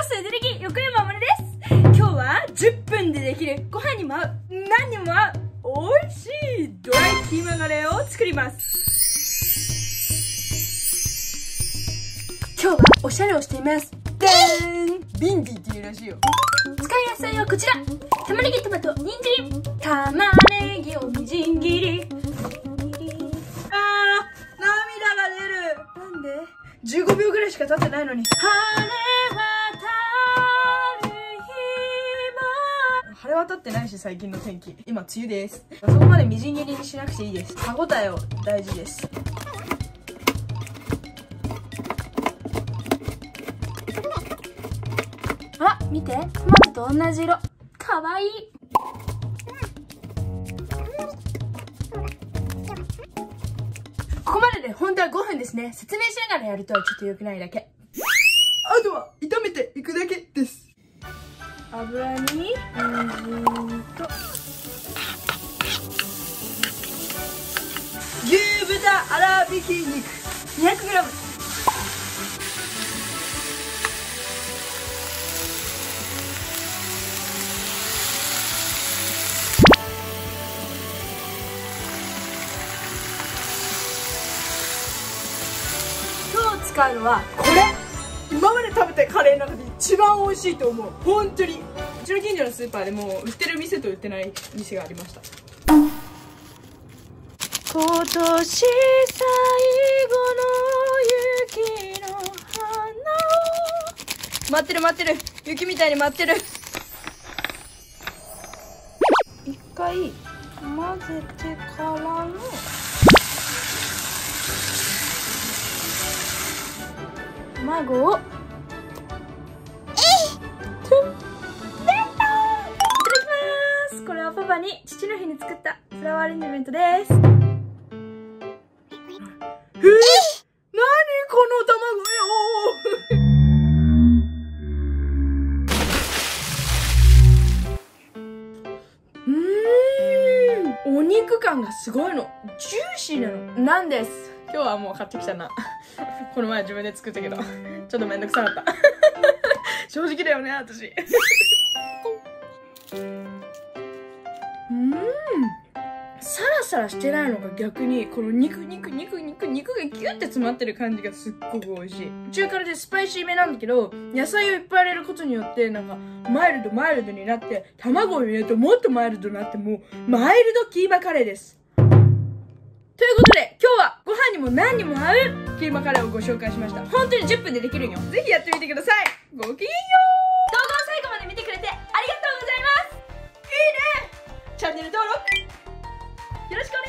ますエネルギー横山守です。今日は10分でできるご飯にも合う何にも合う美味しいドライキーマカレーを作ります。今日はおしゃれをしています。でーん、ビンディっていうらしいよ。使い野菜はこちら、玉ねぎ、トマト、人参、玉ねぎをみじん切り。あー、涙が出る。なんで15秒ぐらいしか経ってないのに。晴れ渡ってないし、最近の天気。今、梅雨です。そこまでみじん切りにしなくていいです。歯ごたえを大事です。ほら、見て。トマトと同じ色。かわいい。ここまでで本当は5分ですね。説明しながらやるとちょっと良くないだけ。あとは炒めていくだけです。油に人参と牛豚粗挽き肉 200g、 使うのはこれ。今まで食べたカレーの中で一番美味しいと思う。本当にうちの近所のスーパーでも売ってる店と売ってない店がありました。今年最後の雪の花を待ってる待ってる、雪みたいに待ってる。一回混ぜてからの卵をいただきます。これはパパに父の日に作ったフラワーアレンジメントです。何この卵よ。お肉感がすごいの、ジューシーなのなんです。今日はもう買ってきたな。この前自分で作ったけど、ちょっとめんどくさかった。正直だよね、私。サラサラしてないのが逆に、この肉がギュッて詰まってる感じがすっごく美味しい。中辛でスパイシーめなんだけど、野菜をいっぱい入れることによって、なんか、マイルドになって、卵を入れるともっとマイルドになって、もう、マイルドキーマカレーです。ということで、今日はご飯にも何にも合うキーマカレーをご紹介しました。本当に10分でできるんよ。ぜひやってみてください。ごきげんよう。動画を最後まで見てくれてありがとうございます。いいね。チャンネル登録よろしくお願いします。